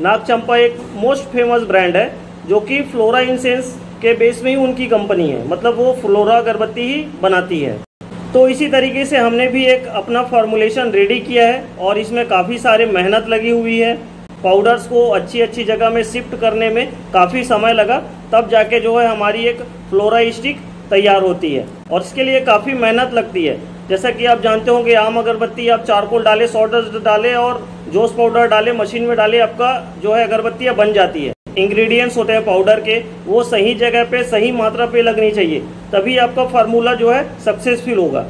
नाग चंपा एक most famous brand है जो कि फ्लोरा इंसेंस के बेस में ही उनकी कंपनी है, मतलब वो फ्लोरा अगरबत्ती ही बनाती है। तो इसी तरीके से हमने भी एक अपना फॉर्मुलेशन रेडी किया है और इसमें काफ़ी सारे मेहनत लगी हुई है। पाउडर्स को अच्छी अच्छी जगह में शिफ्ट करने में काफ़ी समय लगा, तब जाके जो है हमारी एक फ्लोरा स्टिक तैयार होती है और इसके लिए काफ़ी मेहनत लगती है। जैसा कि आप जानते होंगे आम अगरबत्ती आप चारकोल डालें, सोडर्स डालें और जोश पाउडर डालें, मशीन में डालें, आपका जो है अगरबत्तियाँ बन जाती है। इंग्रेडिएंट्स होते हैं पाउडर के, वो सही जगह पे सही मात्रा पे लगनी चाहिए, तभी आपका फार्मूला जो है सक्सेसफुल होगा।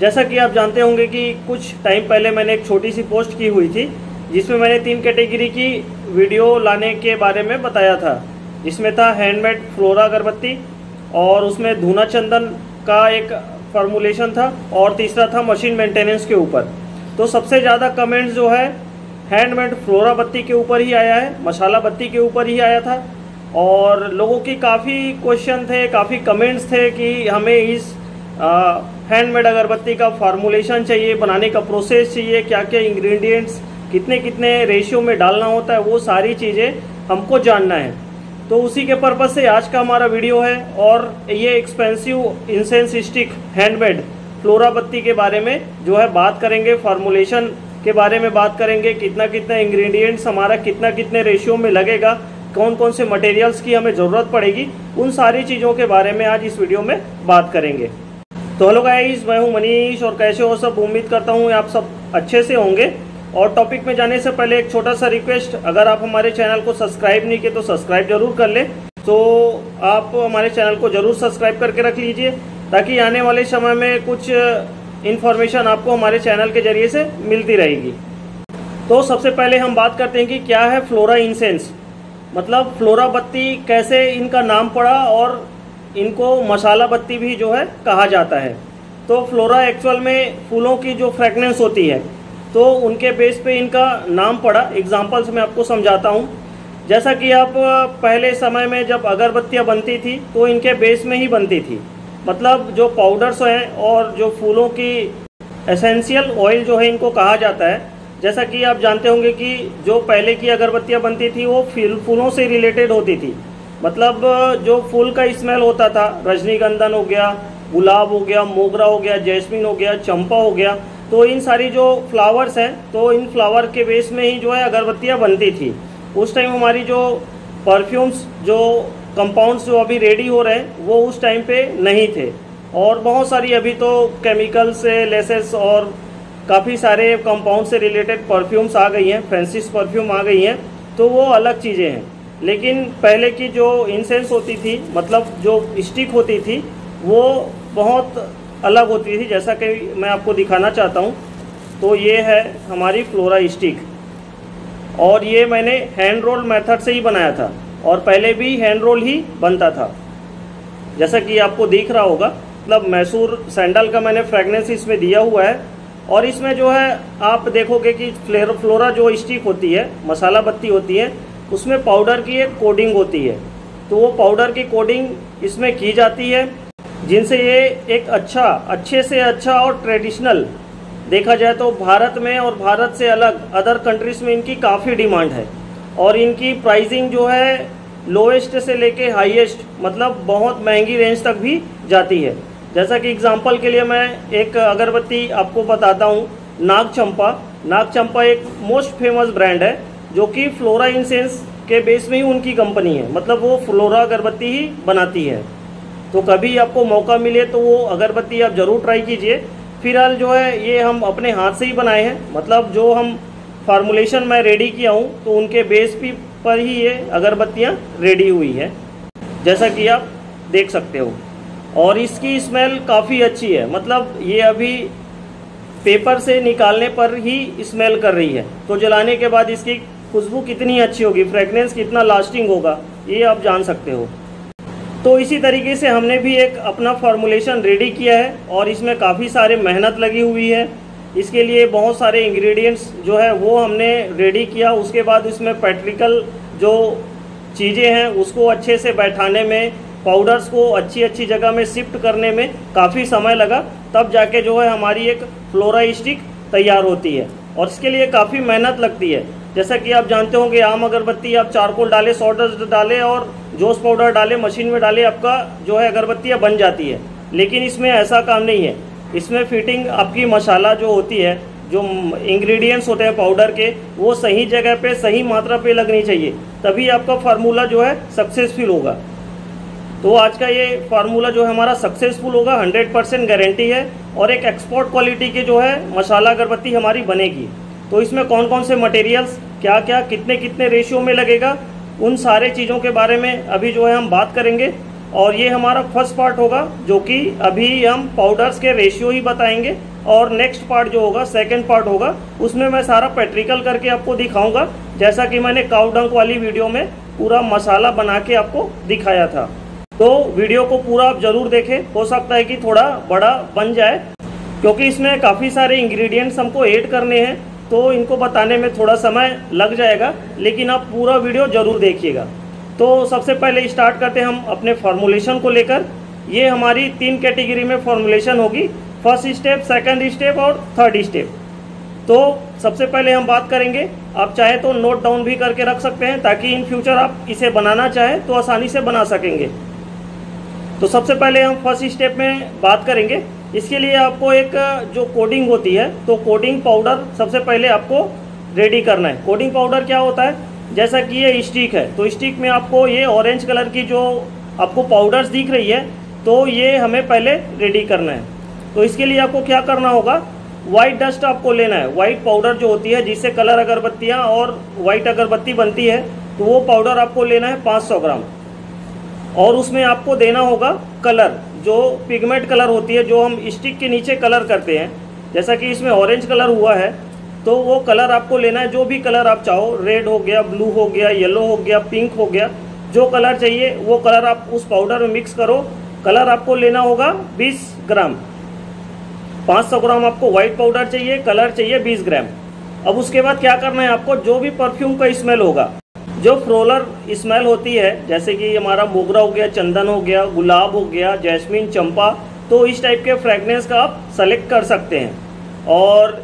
जैसा कि आप जानते होंगे कि कुछ टाइम पहले मैंने एक छोटी सी पोस्ट की हुई थी जिसमें मैंने 3 कैटेगरी की वीडियो लाने के बारे में बताया था। इसमें था हैंडमेड फ्लोरा अगरबत्ती और उसमें धुना चंदन का एक फार्मूलेशन था और तीसरा था मशीन मेंटेनेंस के ऊपर। तो सबसे ज़्यादा कमेंट्स जो है हैंडमेड फ्लोरा बत्ती के ऊपर ही आया है, मसाला बत्ती के ऊपर ही आया था। और लोगों की काफ़ी क्वेश्चन थे, काफ़ी कमेंट्स थे कि हमें इस हैंडमेड अगरबत्ती का फार्मूलेशन चाहिए, बनाने का प्रोसेस चाहिए, क्या क्या इंग्रेडिएंट्स कितने कितने रेशियो में डालना होता है, वो सारी चीज़ें हमको जानना है। तो उसी के पर्पज़ से आज का हमारा वीडियो है और ये expensive incense stick handmade flora बत्ती के बारे में जो है बात करेंगे, फार्मूलेशन के बारे में बात करेंगे, कितना कितना इंग्रेडिएंट्स हमारा कितना कितने रेशियो में लगेगा, कौन कौन से मटेरियल्स की हमें ज़रूरत पड़ेगी, उन सारी चीज़ों के बारे में आज इस वीडियो में बात करेंगे। तो हेलो गाइस, मैं हूं मनीष और कैसे हो सब, उम्मीद करता हूं आप सब अच्छे से होंगे। और टॉपिक में जाने से पहले एक छोटा सा रिक्वेस्ट, अगर आप हमारे चैनल को सब्सक्राइब नहीं किए तो सब्सक्राइब जरूर कर लें। तो आप हमारे चैनल को ज़रूर सब्सक्राइब करके रख लीजिए ताकि आने वाले समय में कुछ इन्फॉर्मेशन आपको हमारे चैनल के ज़रिए से मिलती रहेगी। तो सबसे पहले हम बात करते हैं कि क्या है फ्लोरा इंसेंस, मतलब फ्लोरा बत्ती कैसे इनका नाम पड़ा और इनको मसाला बत्ती भी जो है कहा जाता है। तो फ्लोरा एक्चुअल में फूलों की जो फ्रेगनेंस होती है तो उनके बेस पे इनका नाम पड़ा। एग्जाम्पल्स मैं आपको समझाता हूँ। जैसा कि आप पहले समय में जब अगरबत्तियाँ बनती थी तो इनके बेस में ही बनती थी, मतलब जो पाउडर्स हैं और जो फूलों की एसेंशियल ऑयल जो है इनको कहा जाता है। जैसा कि आप जानते होंगे कि जो पहले की अगरबत्तियाँ बनती थी वो फूलों से रिलेटेड होती थी, मतलब जो फूल का स्मेल होता था, रजनीगंधन हो गया, गुलाब हो गया, मोगरा हो गया, जैस्मिन हो गया, चंपा हो गया, तो इन सारी जो फ्लावर्स हैं तो इन फ्लावर के बेस में ही जो है अगरबत्तियाँ बनती थी। उस टाइम हमारी जो परफ्यूम्स जो कंपाउंड्स जो अभी रेडी हो रहे हैं वो उस टाइम पे नहीं थे और बहुत सारी अभी तो केमिकल से लेसेस और काफ़ी सारे कंपाउंड से रिलेटेड परफ्यूम्स आ गई हैं, फ्रेंसिस परफ्यूम आ गई हैं, तो वो अलग चीज़ें हैं। लेकिन पहले की जो इंसेंस होती थी, मतलब जो स्टिक होती थी, वो बहुत अलग होती थी, जैसा कि मैं आपको दिखाना चाहता हूँ। तो ये है हमारी फ्लोरा स्टिक और ये मैंने हैंड रोल मेथड से ही बनाया था और पहले भी हैंड रोल ही बनता था, जैसा कि आपको दिख रहा होगा। मतलब मैसूर सैंडल का मैंने फ्रेगनेंस इसमें दिया हुआ है और इसमें जो है आप देखोगे कि फ्लोरा जो स्टिक होती है, मसाला बत्ती होती है, उसमें पाउडर की एक कोडिंग होती है, तो वो पाउडर की कोडिंग इसमें की जाती है जिनसे ये एक अच्छे से अच्छा और ट्रेडिशनल, देखा जाए तो भारत में और भारत से अलग अदर कंट्रीज़ में इनकी काफ़ी डिमांड है और इनकी प्राइसिंग जो है लोएस्ट से लेके हाईएस्ट, मतलब बहुत महंगी रेंज तक भी जाती है। जैसा कि एग्जांपल के लिए मैं एक अगरबत्ती आपको बताता हूँ, नाग चंपा। नाग चंपा एक मोस्ट फेमस ब्रांड है जो कि फ्लोरा इंसेंस के बेस में ही उनकी कंपनी है, मतलब वो फ्लोरा अगरबत्ती ही बनाती है। तो कभी आपको मौका मिले तो वो अगरबत्ती आप ज़रूर ट्राई कीजिए। फिलहाल जो है ये हम अपने हाथ से ही बनाए हैं, मतलब जो हम फार्मूलेशन मैं रेडी किया हूँ तो उनके बेस पर ही ये अगरबत्तियाँ रेडी हुई है, जैसा कि आप देख सकते हो। और इसकी स्मेल काफ़ी अच्छी है, मतलब ये अभी पेपर से निकालने पर ही स्मेल कर रही है, तो जलाने के बाद इसकी खुशबू कितनी अच्छी होगी, फ्रेगनेंस कितना लास्टिंग होगा, ये आप जान सकते हो। तो इसी तरीके से हमने भी एक अपना फार्मूलेशन रेडी किया है और इसमें काफ़ी सारे मेहनत लगी हुई है। इसके लिए बहुत सारे इंग्रेडिएंट्स जो है वो हमने रेडी किया, उसके बाद इसमें प्रैक्टिकल जो चीज़ें हैं उसको अच्छे से बैठाने में, पाउडर्स को अच्छी अच्छी जगह में शिफ्ट करने में काफ़ी समय लगा, तब जाके जो है हमारी एक फ्लोरा स्टिक तैयार होती है और इसके लिए काफ़ी मेहनत लगती है। जैसा कि आप जानते होंगे आम अगरबत्ती आप चारकोल डालें, सोडा डालें और जोश पाउडर डालें, मशीन में डालें, आपका जो है अगरबत्तियाँ बन जाती है। लेकिन इसमें ऐसा काम नहीं है। इसमें फिटिंग आपकी मसाला जो होती है, जो इंग्रेडिएंट्स होते हैं पाउडर के, वो सही जगह पे सही मात्रा पे लगनी चाहिए, तभी आपका फार्मूला जो है सक्सेसफुल होगा। तो आज का ये फार्मूला जो है हमारा सक्सेसफुल होगा, 100% गारंटी है। और एक एक्सपोर्ट क्वालिटी के जो है मसाला अगरबत्ती हमारी बनेगी। तो इसमें कौन कौन से मटेरियल्स, क्या क्या, कितने कितने रेशियो में लगेगा, उन सारे चीज़ों के बारे में अभी जो है हम बात करेंगे। और ये हमारा फर्स्ट पार्ट होगा, जो कि अभी हम पाउडर्स के रेशियो ही बताएंगे। और नेक्स्ट पार्ट जो होगा, सेकंड पार्ट होगा, उसमें मैं सारा प्रैक्टिकल करके आपको दिखाऊंगा, जैसा कि मैंने काऊ डंक वाली वीडियो में पूरा मसाला बना के आपको दिखाया था। तो वीडियो को पूरा आप ज़रूर देखें, हो सकता है कि थोड़ा बड़ा बन जाए, क्योंकि इसमें काफ़ी सारे इंग्रेडिएंट्स हमको ऐड करने हैं, तो इनको बताने में थोड़ा समय लग जाएगा, लेकिन आप पूरा वीडियो ज़रूर देखिएगा। तो सबसे पहले स्टार्ट करते हैं हम अपने फॉर्मुलेशन को लेकर। ये हमारी 3 कैटेगरी में फॉर्मुलेशन होगी, फर्स्ट स्टेप, सेकंड स्टेप और थर्ड स्टेप। तो सबसे पहले हम बात करेंगे, आप चाहे तो नोट डाउन भी करके रख सकते हैं, ताकि इन फ्यूचर आप इसे बनाना चाहें तो आसानी से बना सकेंगे। तो सबसे पहले हम फर्स्ट स्टेप में बात करेंगे। इसके लिए आपको एक जो कोडिंग होती है, तो कोडिंग पाउडर सबसे पहले आपको रेडी करना है। कोडिंग पाउडर क्या होता है, जैसा कि ये स्टिक है, तो स्टिक में आपको ये ऑरेंज कलर की जो आपको पाउडर्स दिख रही है, तो ये हमें पहले रेडी करना है। तो इसके लिए आपको क्या करना होगा, वाइट डस्ट आपको लेना है। वाइट पाउडर जो होती है, जिससे कलर अगरबत्तियाँ और वाइट अगरबत्ती बनती है, तो वो पाउडर आपको लेना है 500 ग्राम। और उसमें आपको देना होगा कलर, जो पिगमेंट कलर होती है, जो हम स्टिक के नीचे कलर करते हैं, जैसा कि इसमें ऑरेंज कलर हुआ है, तो वो कलर आपको लेना है। जो भी कलर आप चाहो, रेड हो गया, ब्लू हो गया, येलो हो गया, पिंक हो गया, जो कलर चाहिए वो कलर आप उस पाउडर में मिक्स करो। कलर आपको लेना होगा 20 ग्राम, 500 ग्राम आपको वाइट पाउडर चाहिए, कलर चाहिए 20 ग्राम। अब उसके बाद क्या करना है आपको, जो भी परफ्यूम का स्मेल होगा, जो फ्लोरल स्मेल होती है, जैसे कि हमारा मोगरा हो गया, चंदन हो गया, गुलाब हो गया, जैस्मीन, चंपा, तो इस टाइप के फ्रेगनेंस का आप सेलेक्ट कर सकते हैं। और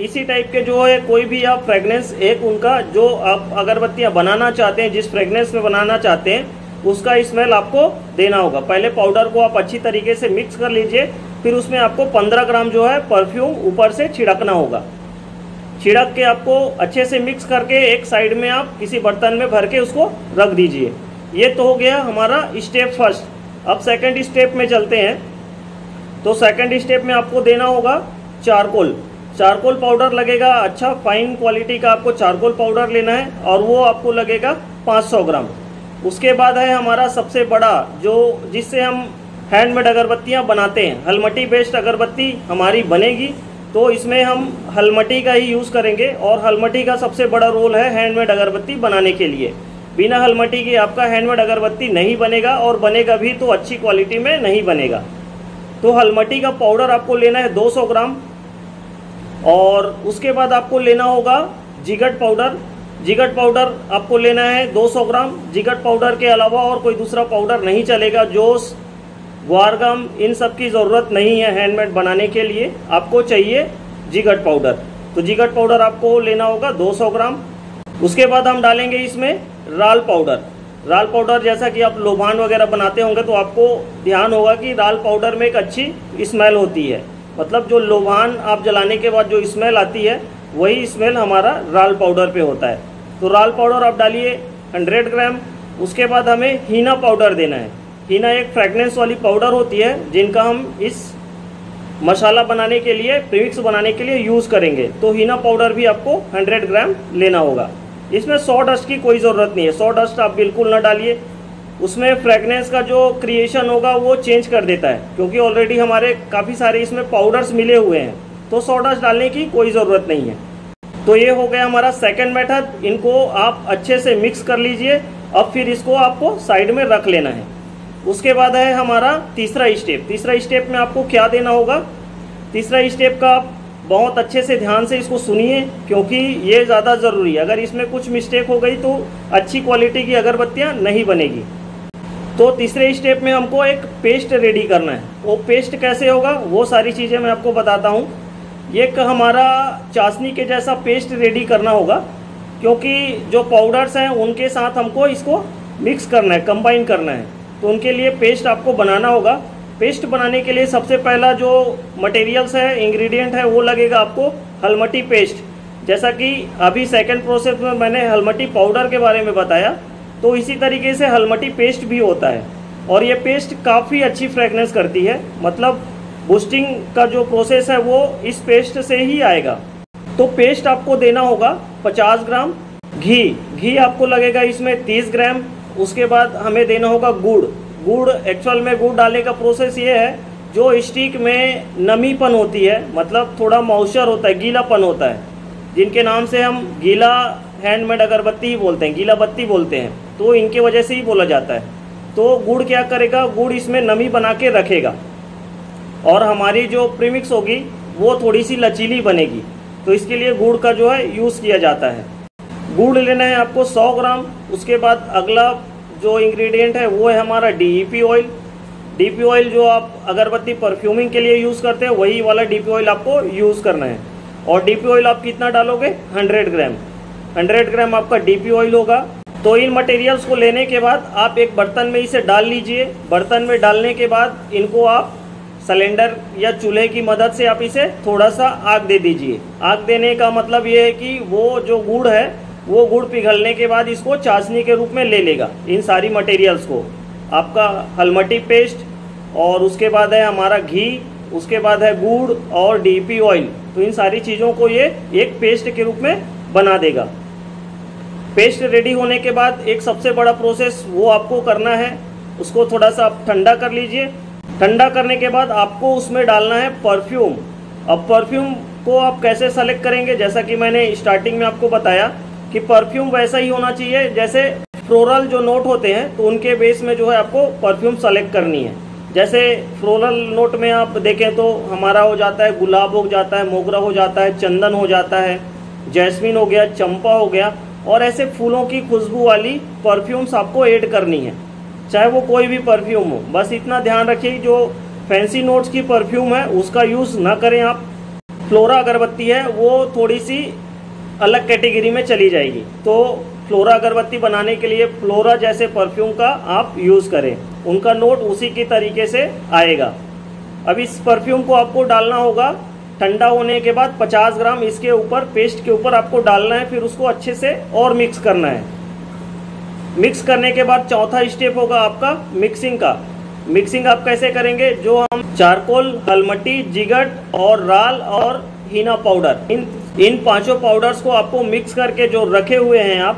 इसी टाइप के जो है कोई भी आप फ्रेगनेंस, एक उनका जो आप अगरबत्तियाँ बनाना चाहते हैं, जिस फ्रेगनेंस में बनाना चाहते हैं, उसका स्मेल आपको देना होगा। पहले पाउडर को आप अच्छी तरीके से मिक्स कर लीजिए, फिर उसमें आपको 15 ग्राम जो है परफ्यूम ऊपर से छिड़कना होगा। छिड़क के आपको अच्छे से मिक्स करके एक साइड में आप किसी बर्तन में भर के उसको रख दीजिए। ये तो हो गया हमारा स्टेप फर्स्ट। अब सेकंड स्टेप में चलते हैं। तो सेकंड स्टेप में आपको देना होगा चारकोल। चारकोल पाउडर लगेगा, अच्छा फाइन क्वालिटी का आपको चारकोल पाउडर लेना है, और वो आपको लगेगा 500 ग्राम। उसके बाद है हमारा सबसे बड़ा, जो जिससे हम हैंडमेड अगरबत्तियाँ बनाते हैं, हलमटी बेस्ड अगरबत्ती हमारी बनेगी, तो इसमें हम हलमटी का ही यूज़ करेंगे। और हलमटी का सबसे बड़ा रोल है हैंडमेड अगरबत्ती बनाने के लिए। बिना हलमटी के आपका हैंडमेड अगरबत्ती नहीं बनेगा, और बनेगा भी तो अच्छी क्वालिटी में नहीं बनेगा। तो हलमटी का पाउडर आपको लेना है 200 ग्राम। और उसके बाद आपको लेना होगा जिगट पाउडर। जिगट पाउडर आपको लेना है 200 ग्राम। जिगट पाउडर के अलावा और कोई दूसरा पाउडर नहीं चलेगा। जोश, ग्वारगम, इन सब की ज़रूरत नहीं है हैंडमेड बनाने के लिए, आपको चाहिए जिगट पाउडर। तो जिगट पाउडर आपको लेना होगा 200 ग्राम। उसके बाद हम डालेंगे इसमें राल पाउडर। राल पाउडर, जैसा कि आप लोभान वगैरह बनाते होंगे तो आपको ध्यान होगा कि राल पाउडर में एक अच्छी स्मेल होती है, मतलब जो लोभान आप जलाने के बाद जो स्मेल आती है, वही स्मेल हमारा राल पाउडर पे होता है। तो राल पाउडर आप डालिए 100 ग्राम। उसके बाद हमें हीना पाउडर देना है। हीना एक फ्रेगनेंस वाली पाउडर होती है, जिनका हम इस मसाला बनाने के लिए, प्रीमिक्स बनाने के लिए यूज़ करेंगे। तो हीना पाउडर भी आपको 100 ग्राम लेना होगा। इसमें सॉडस्ट की कोई ज़रूरत नहीं है, सॉडस्ट आप बिल्कुल ना डालिए, उसमें फ्रेगनेंस का जो क्रिएशन होगा वो चेंज कर देता है, क्योंकि ऑलरेडी हमारे काफ़ी सारे इसमें पाउडर्स मिले हुए हैं, तो सॉडस्ट डालने की कोई ज़रूरत नहीं है। तो ये हो गया हमारा सेकेंड मेथड। इनको आप अच्छे से मिक्स कर लीजिए। अब फिर इसको आपको साइड में रख लेना है। उसके बाद है हमारा तीसरा स्टेप। तीसरा स्टेप में आपको क्या देना होगा, तीसरा स्टेप का आप बहुत अच्छे से ध्यान से इसको सुनिए, क्योंकि ये ज़्यादा ज़रूरी है। अगर इसमें कुछ मिस्टेक हो गई तो अच्छी क्वालिटी की अगरबत्तियाँ नहीं बनेगी। तो तीसरे स्टेप में हमको एक पेस्ट रेडी करना है। वो पेस्ट कैसे होगा, वो सारी चीज़ें मैं आपको बताता हूँ। एक हमारा चाशनी के जैसा पेस्ट रेडी करना होगा, क्योंकि जो पाउडर्स हैं उनके साथ हमको इसको मिक्स करना है, कंबाइन करना है, तो उनके लिए पेस्ट आपको बनाना होगा। पेस्ट बनाने के लिए सबसे पहला जो मटेरियल्स है, इंग्रेडिएंट है, वो लगेगा आपको हलमटी पेस्ट। जैसा कि अभी सेकंड प्रोसेस में मैंने हलमटी पाउडर के बारे में बताया, तो इसी तरीके से हलमटी पेस्ट भी होता है और ये पेस्ट काफ़ी अच्छी फ्रेगनेंस करती है, मतलब बूस्टिंग का जो प्रोसेस है वो इस पेस्ट से ही आएगा। तो पेस्ट आपको देना होगा 50 ग्राम घी आपको लगेगा इसमें 30 ग्राम। उसके बाद हमें देना होगा गुड़। एक्चुअल में गुड़ डालने का प्रोसेस ये है, जो स्टिक में नमीपन होती है, मतलब थोड़ा मॉइस्चर होता है, गीलापन होता है, जिनके नाम से हम गीला हैंडमेड अगरबत्ती ही बोलते हैं, गीला बत्ती बोलते हैं, तो इनके वजह से ही बोला जाता है। तो गुड़ क्या करेगा, गुड़ इसमें नमी बना के रखेगा और हमारी जो प्रीमिक्स होगी वो थोड़ी सी लचीली बनेगी, तो इसके लिए गुड़ का जो है यूज़ किया जाता है। गुड़ लेना है आपको 100 ग्राम। उसके बाद अगला जो इंग्रेडिएंट है वो है हमारा DEP ऑयल। DEP ऑयल जो आप अगरबत्ती परफ्यूमिंग के लिए यूज़ करते हैं, वही वाला DEP ऑयल आपको यूज़ करना है। और DEP ऑयल आप कितना डालोगे, 100 ग्राम आपका DEP ऑयल होगा। तो इन मटेरियल्स को लेने के बाद आप एक बर्तन में इसे डाल लीजिए। बर्तन में डालने के बाद इनको आप सिलेंडर या चूल्हे की मदद से आप इसे थोड़ा सा आग दे दीजिए। आग देने का मतलब ये है कि वो जो गुड़ है वो गुड़ पिघलने के बाद इसको चाशनी के रूप में ले लेगा। इन सारी मटेरियल्स को, आपका हलमटी पेस्ट और उसके बाद है हमारा घी, उसके बाद है गुड़ और DEP ऑयल, तो इन सारी चीज़ों को ये एक पेस्ट के रूप में बना देगा। पेस्ट रेडी होने के बाद एक सबसे बड़ा प्रोसेस वो आपको करना है, उसको थोड़ा सा आप ठंडा कर लीजिए। ठंडा करने के बाद आपको उसमें डालना है परफ्यूम। अब परफ्यूम को आप कैसे सेलेक्ट करेंगे, जैसा कि मैंने स्टार्टिंग में आपको बताया कि परफ्यूम वैसा ही होना चाहिए जैसे फ्लोरल जो नोट होते हैं, तो उनके बेस में जो है आपको परफ्यूम सेलेक्ट करनी है। जैसे फ्लोरल नोट में आप देखें तो हमारा हो जाता है गुलाब, हो जाता है मोगरा, हो जाता है चंदन, हो जाता है जैस्मिन, हो गया चंपा, हो गया, और ऐसे फूलों की खुशबू वाली परफ्यूम्स आपको ऐड करनी है, चाहे वो कोई भी परफ्यूम हो। बस इतना ध्यान रखिए जो फैंसी नोट्स की परफ्यूम है उसका यूज़ ना करें आप। फ्लोरा अगरबत्ती है वो थोड़ी सी अलग कैटेगरी में चली जाएगी, तो फ्लोरा अगरबत्ती बनाने के लिए फ्लोरा जैसे परफ्यूम का आप यूज़ करें, उनका नोट उसी के तरीके से आएगा। अब इस परफ्यूम को आपको डालना होगा ठंडा होने के बाद 50 ग्राम इसके ऊपर, पेस्ट के ऊपर आपको डालना है, फिर उसको अच्छे से और मिक्स करना है। मिक्स करने के बाद चौथा स्टेप होगा आपका मिक्सिंग का। मिक्सिंग आप कैसे करेंगे, जो हम चारकोल, हलमटी, जिगट और राल और हीना पाउडर, इन पांचों पाउडर्स को आपको मिक्स करके जो रखे हुए हैं आप,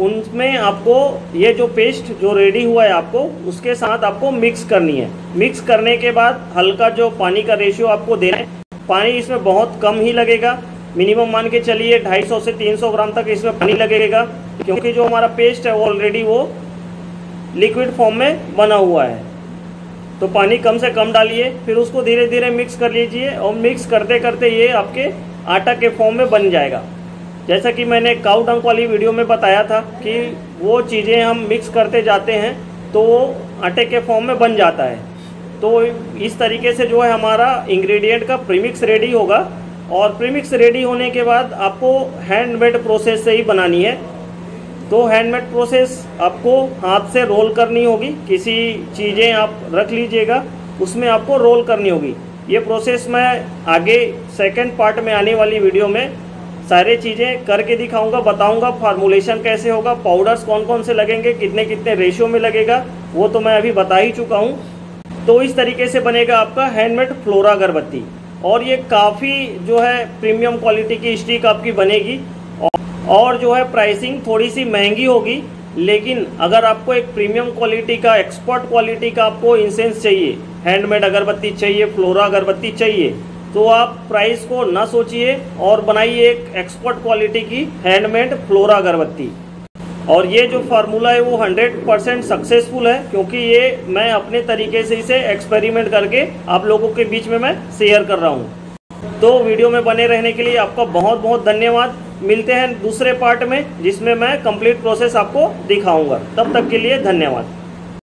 उनमें आपको ये जो पेस्ट जो रेडी हुआ है आपको उसके साथ आपको मिक्स करनी है। मिक्स करने के बाद हल्का जो पानी का रेशियो आपको देना है, पानी इसमें बहुत कम ही लगेगा, मिनिमम मान के चलिए 250 से 300 ग्राम तक इसमें पानी लगेगा, क्योंकि जो हमारा पेस्ट है ऑलरेडी वो लिक्विड फॉर्म में बना हुआ है, तो पानी कम से कम डालिए। फिर उसको धीरे धीरे मिक्स कर लीजिए और मिक्स करते करते ये आपके आटा के फॉर्म में बन जाएगा। जैसा कि मैंने काउ डंक वाली वीडियो में बताया था कि वो चीज़ें हम मिक्स करते जाते हैं तो वो आटे के फॉर्म में बन जाता है। तो इस तरीके से जो है हमारा इंग्रेडिएंट का प्रीमिक्स रेडी होगा। और प्रीमिक्स रेडी होने के बाद आपको हैंडमेड प्रोसेस से ही बनानी है, तो हैंडमेड प्रोसेस आपको हाथ से रोल करनी होगी। किसी चीज़ें आप रख लीजिएगा, उसमें आपको रोल करनी होगी। ये प्रोसेस मैं आगे सेकंड पार्ट में आने वाली वीडियो में सारे चीज़ें करके दिखाऊंगा, बताऊंगा फार्मुलेशन कैसे होगा, पाउडर्स कौन कौन से लगेंगे, कितने कितने रेशियो में लगेगा, वो तो मैं अभी बता ही चुका हूं। तो इस तरीके से बनेगा आपका हैंडमेड फ्लोरा अगरबत्ती, और ये काफ़ी जो है प्रीमियम क्वालिटी की स्टिक आपकी बनेगी। और जो है प्राइसिंग थोड़ी सी महंगी होगी, लेकिन अगर आपको एक प्रीमियम क्वालिटी का, एक्सपर्ट क्वालिटी का आपको इंसेंस चाहिए, हैंडमेड अगरबत्ती चाहिए, फ्लोरा अगरबत्ती चाहिए, तो आप प्राइस को ना सोचिए और बनाइए एक एक्सपर्ट क्वालिटी की हैंडमेड फ्लोरा अगरबत्ती। और ये जो फार्मूला है वो 100% सक्सेसफुल है, क्योंकि ये मैं अपने तरीके से इसे एक्सपेरिमेंट करके आप लोगों के बीच में मैं शेयर कर रहा हूँ। तो वीडियो में बने रहने के लिए आपका बहुत बहुत धन्यवाद। मिलते हैं दूसरे पार्ट में, जिसमें मैं कंप्लीट प्रोसेस आपको दिखाऊंगा। तब तक के लिए धन्यवाद।